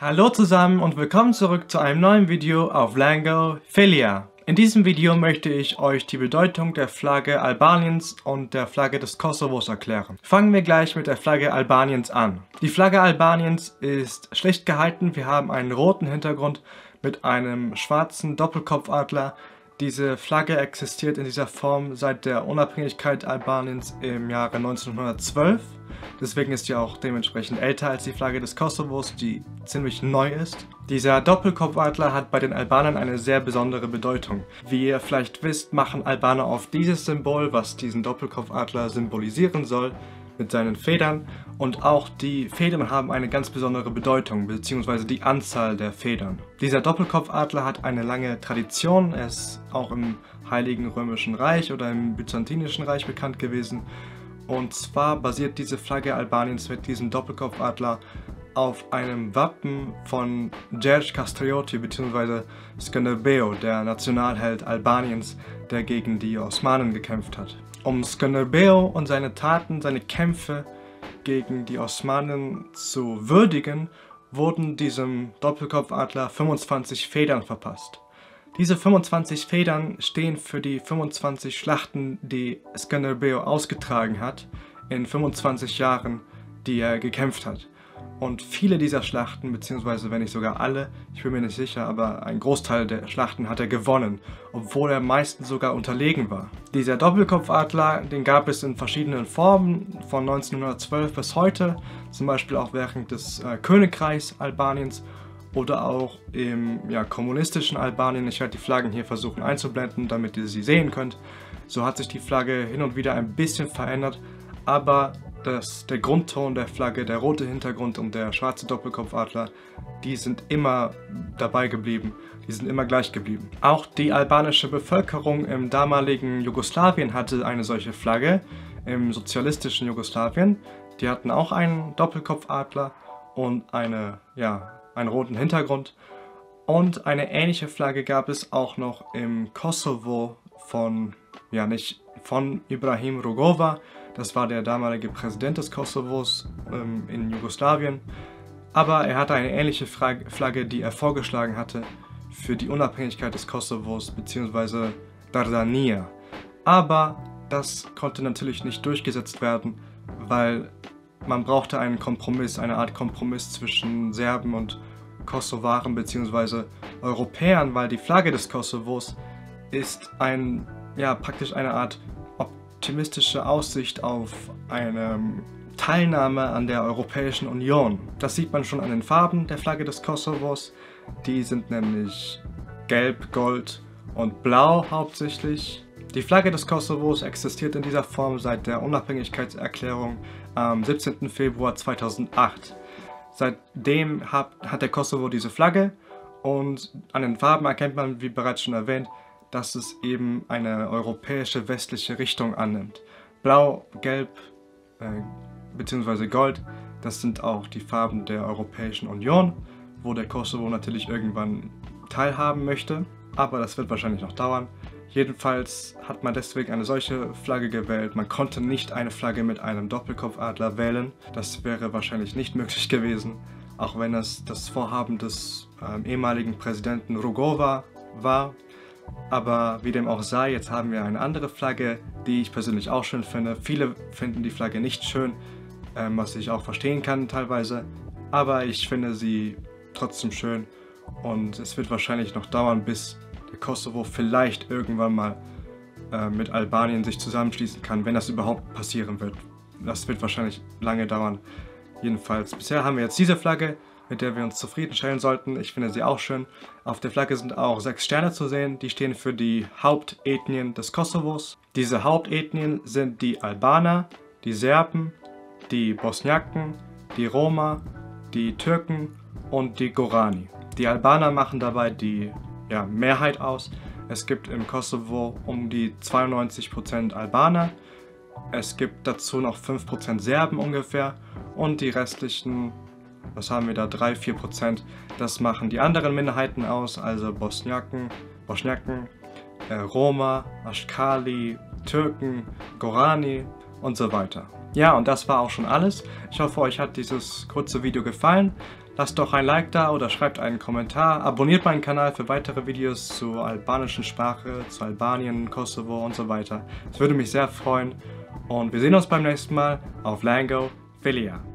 Hallo zusammen und willkommen zurück zu einem neuen Video auf Lango Filia. In diesem Video möchte ich euch die Bedeutung der Flagge Albaniens und der Flagge des Kosovos erklären. Fangen wir gleich mit der Flagge Albaniens an. Die Flagge Albaniens ist schlicht gehalten. Wir haben einen roten Hintergrund mit einem schwarzen Doppelkopfadler. Diese Flagge existiert in dieser Form seit der Unabhängigkeit Albaniens im Jahre 1912. Deswegen ist sie auch dementsprechend älter als die Flagge des Kosovos, die ziemlich neu ist. Dieser Doppelkopfadler hat bei den Albanern eine sehr besondere Bedeutung. Wie ihr vielleicht wisst, machen Albaner auf dieses Symbol, was diesen Doppelkopfadler symbolisieren soll, mit seinen Federn. Und auch die Federn haben eine ganz besondere Bedeutung, beziehungsweise die Anzahl der Federn. Dieser Doppelkopfadler hat eine lange Tradition. Er ist auch im Heiligen Römischen Reich oder im Byzantinischen Reich bekannt gewesen. Und zwar basiert diese Flagge Albaniens mit diesem Doppelkopfadler auf einem Wappen von Gjergj Kastrioti bzw. Skanderbeg, der Nationalheld Albaniens, der gegen die Osmanen gekämpft hat. Um Skanderbeg und seine Taten, seine Kämpfe gegen die Osmanen zu würdigen, wurden diesem Doppelkopfadler 25 Federn verpasst. Diese 25 Federn stehen für die 25 Schlachten, die Skanderbeg ausgetragen hat, in 25 Jahren, die er gekämpft hat. Und viele dieser Schlachten, beziehungsweise wenn nicht sogar alle, ich bin mir nicht sicher, aber ein Großteil der Schlachten hat er gewonnen, obwohl er meistens sogar unterlegen war. Dieser Doppelkopfadler, den gab es in verschiedenen Formen, von 1912 bis heute, zum Beispiel auch während des Königreichs Albaniens oder auch im kommunistischen Albanien. Ich werde die Flaggen hier versuchen einzublenden, damit ihr sie sehen könnt. So hat sich die Flagge hin und wieder ein bisschen verändert, aber der Grundton der Flagge, der rote Hintergrund und der schwarze Doppelkopfadler, die sind immer dabei geblieben, die sind immer gleich geblieben. Auch die albanische Bevölkerung im damaligen Jugoslawien hatte eine solche Flagge, im sozialistischen Jugoslawien. Die hatten auch einen Doppelkopfadler und einen roten Hintergrund. Und eine ähnliche Flagge gab es auch noch im Kosovo nicht von Ibrahim Rugova. Das war der damalige Präsident des Kosovos in Jugoslawien. Aber er hatte eine ähnliche Flagge, die er vorgeschlagen hatte für die Unabhängigkeit des Kosovos bzw. Dardania. Aber das konnte natürlich nicht durchgesetzt werden, weil man brauchte einen Kompromiss, eine Art Kompromiss zwischen Serben und Kosovaren bzw. Europäern, weil die Flagge des Kosovos ist praktisch eine Art optimistische Aussicht auf eine Teilnahme an der Europäischen Union. Das sieht man schon an den Farben der Flagge des Kosovos. Die sind nämlich gelb, gold und blau hauptsächlich. Die Flagge des Kosovos existiert in dieser Form seit der Unabhängigkeitserklärung am 17. Februar 2008. Seitdem hat der Kosovo diese Flagge und an den Farben erkennt man, wie bereits schon erwähnt, dass es eben eine europäische westliche Richtung annimmt. Blau, Gelb bzw. Gold, das sind auch die Farben der Europäischen Union, wo der Kosovo natürlich irgendwann teilhaben möchte, aber das wird wahrscheinlich noch dauern. Jedenfalls hat man deswegen eine solche Flagge gewählt. Man konnte nicht eine Flagge mit einem Doppelkopfadler wählen. Das wäre wahrscheinlich nicht möglich gewesen, auch wenn das Vorhaben des ehemaligen Präsidenten Rugova war. Aber wie dem auch sei, jetzt haben wir eine andere Flagge, die ich persönlich auch schön finde. Viele finden die Flagge nicht schön, was ich auch verstehen kann teilweise. Aber ich finde sie trotzdem schön und es wird wahrscheinlich noch dauern, bis der Kosovo vielleicht irgendwann mal mit Albanien sich zusammenschließen kann, wenn das überhaupt passieren wird. Das wird wahrscheinlich lange dauern. Jedenfalls, bisher haben wir jetzt diese Flagge, mit der wir uns zufriedenstellen sollten. Ich finde sie auch schön. Auf der Flagge sind auch 6 Sterne zu sehen. Die stehen für die Hauptethnien des Kosovos. Diese Hauptethnien sind die Albaner, die Serben, die Bosniaken, die Roma, die Türken und die Gorani. Die Albaner machen dabei die Mehrheit aus. Es gibt im Kosovo um die 92% Albaner. Es gibt dazu noch 5% Serben ungefähr und die restlichen, was haben wir da, 3–4%, das machen die anderen Minderheiten aus, also Bosniaken, Roma, Aschkali, Türken, Gorani und so weiter. Ja, und das war auch schon alles. Ich hoffe, euch hat dieses kurze Video gefallen. Lasst doch ein Like da oder schreibt einen Kommentar. Abonniert meinen Kanal für weitere Videos zur albanischen Sprache, zu Albanien, Kosovo und so weiter. Es würde mich sehr freuen. Und wir sehen uns beim nächsten Mal auf Lango Filia.